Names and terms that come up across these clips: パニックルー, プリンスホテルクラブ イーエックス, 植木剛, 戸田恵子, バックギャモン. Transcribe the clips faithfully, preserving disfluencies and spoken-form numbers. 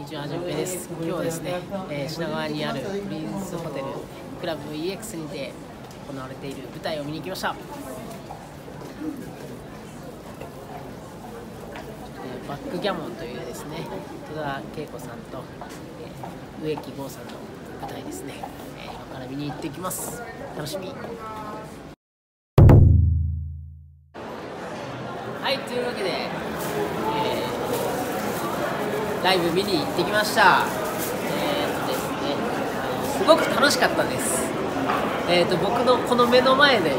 にちは、じゅんぺいです。今日はですね、えー、品川にあるプリンスホテルクラブ イーエックス にて行われている舞台を見に来ました。えー、バックギャモンというですね、戸田恵子さんと、えー、植木剛さんの舞台ですね、えー、今から見に行ってきます。楽しみ。はい、というわけで、えーライブ見に行ってきました。えーとですね、すごく楽しかったです。えーと僕のこの目の前でね、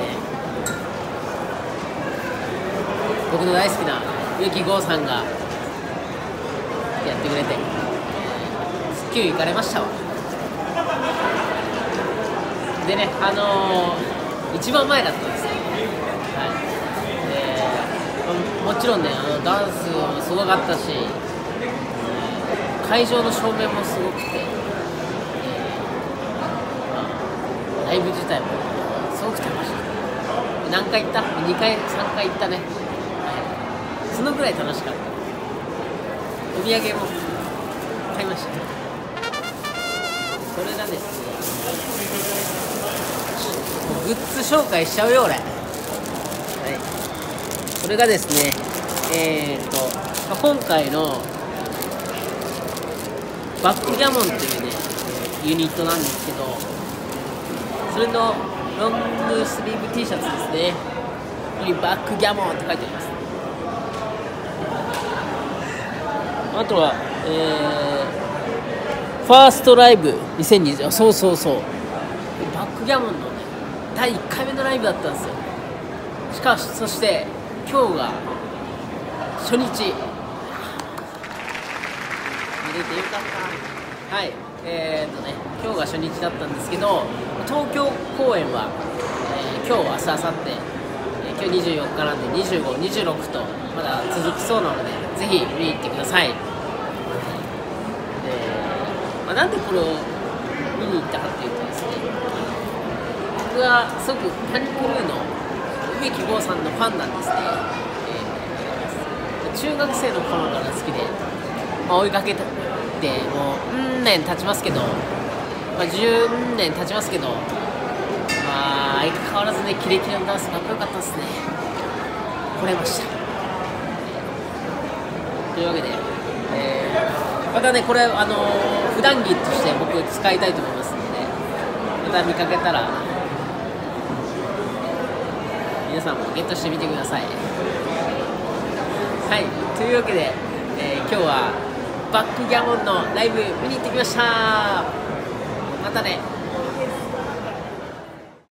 僕の大好きな植木剛さんがやってくれて、すっきり行かれましたわ。でね、あのー、一番前だったんですよ。はい。えー、もちろんね、あのダンスもすごかったし。会場の照明もすごくて、えー、ライブ自体もすごく楽しくて、何回行った ?に 回、さんかい行ったね、はい、そのくらい楽しかった。お土産も買いました。それがですね、グッズ紹介しちゃうよ俺、はい、それがですね、えー、っと今回のバックギャモンというね、ユニットなんですけど、それのロングスリーブ T シャツですね。にバックギャモンって書いてあります。あとは、えー、ファーストライブにせんにじゅう、そうそうそう、バックギャモンのね、だいいっかいめのライブだったんですよ。しかし、そして、今日が初日。出てよかった。はい、えーとね、今日が初日だったんですけど、東京公演は、えー、今日、明日、明後日、えー、今日にじゅうよっかなんでにじゅうご、にじゅうろくとまだ続きそうなので、ぜひ見に行ってください。えーまあ、なんでこれを見に行ったかっていうとですね、僕はすごくパニックルーの植木剛さんのファンなんですね。えー、中学生の頃から好きで。追いかけてもうじゅうねん経ちますけど、まあ、じゅうねん経ちますけど、まあ、相変わらずね、キレキレのダンスかっこよかったですね。来れました。というわけで、えー、またね、これ、あのー、普段着として僕使いたいと思いますので、ね、また見かけたら皆さんもゲットしてみてください。はい、というわけで、えー、今日はバックギャモンのライブ見に行ってきました。またね。